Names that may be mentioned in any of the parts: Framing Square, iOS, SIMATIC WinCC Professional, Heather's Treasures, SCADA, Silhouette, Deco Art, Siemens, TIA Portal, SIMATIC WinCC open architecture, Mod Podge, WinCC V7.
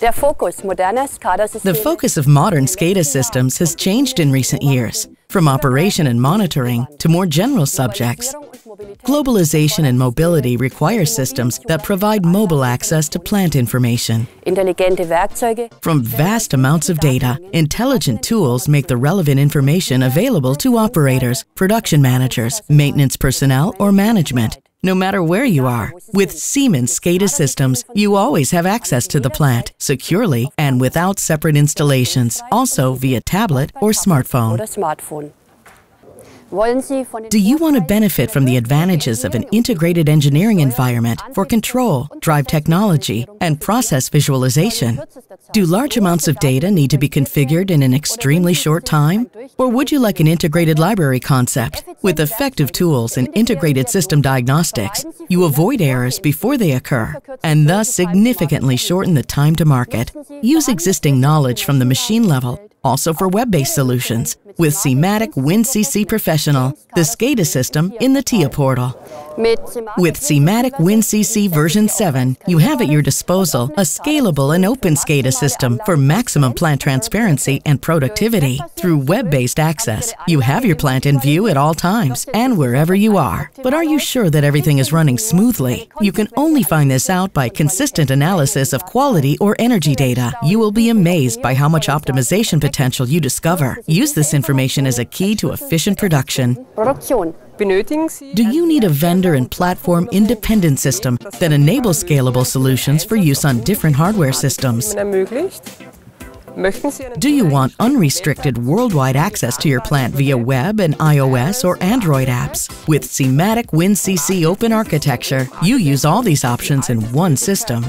The focus of modern SCADA systems has changed in recent years, from operation and monitoring to more general subjects. Globalization and mobility require systems that provide mobile access to plant information. From vast amounts of data, intelligent tools make the relevant information available to operators, production managers, maintenance personnel, or management. No matter where you are, with Siemens SCADA systems, you always have access to the plant, securely and without separate installations, also via tablet or smartphone. Do you want to benefit from the advantages of an integrated engineering environment for control, drive technology, and process visualization? Do large amounts of data need to be configured in an extremely short time? Or would you like an integrated library concept? With effective tools and integrated system diagnostics, you avoid errors before they occur and thus significantly shorten the time to market. Use existing knowledge from the machine level, also for web-based solutions, with SIMATIC WinCC Professional, the SCADA system in the TIA Portal. With SIMATIC WinCC version 7, you have at your disposal a scalable and open SCADA system for maximum plant transparency and productivity. Through web-based access, you have your plant in view at all times and wherever you are. But are you sure that everything is running smoothly? You can only find this out by consistent analysis of quality or energy data. You will be amazed by how much optimization potential you discover. Use this information as a key to efficient production. Do you need a vendor and platform independent system that enables scalable solutions for use on different hardware systems? Do you want unrestricted worldwide access to your plant via web and iOS or Android apps? With SIMATIC WinCC Open Architecture, you use all these options in one system.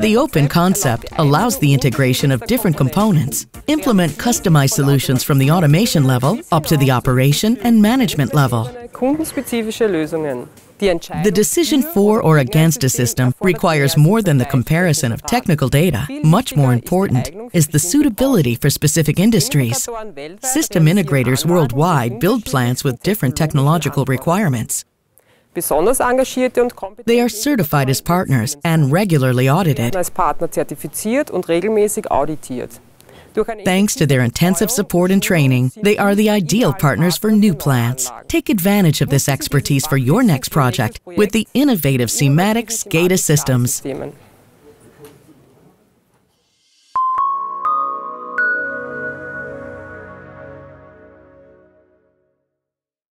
The open concept allows the integration of different components. Implement customized solutions from the automation level up to the operation and management level. The decision for or against a system requires more than the comparison of technical data. Much more important is the suitability for specific industries. System integrators worldwide build plants with different technological requirements. They are certified as partners and regularly audited. Thanks to their intensive support and training, they are the ideal partners for new plants. Take advantage of this expertise for your next project with the innovative SIMATIC SCADA systems.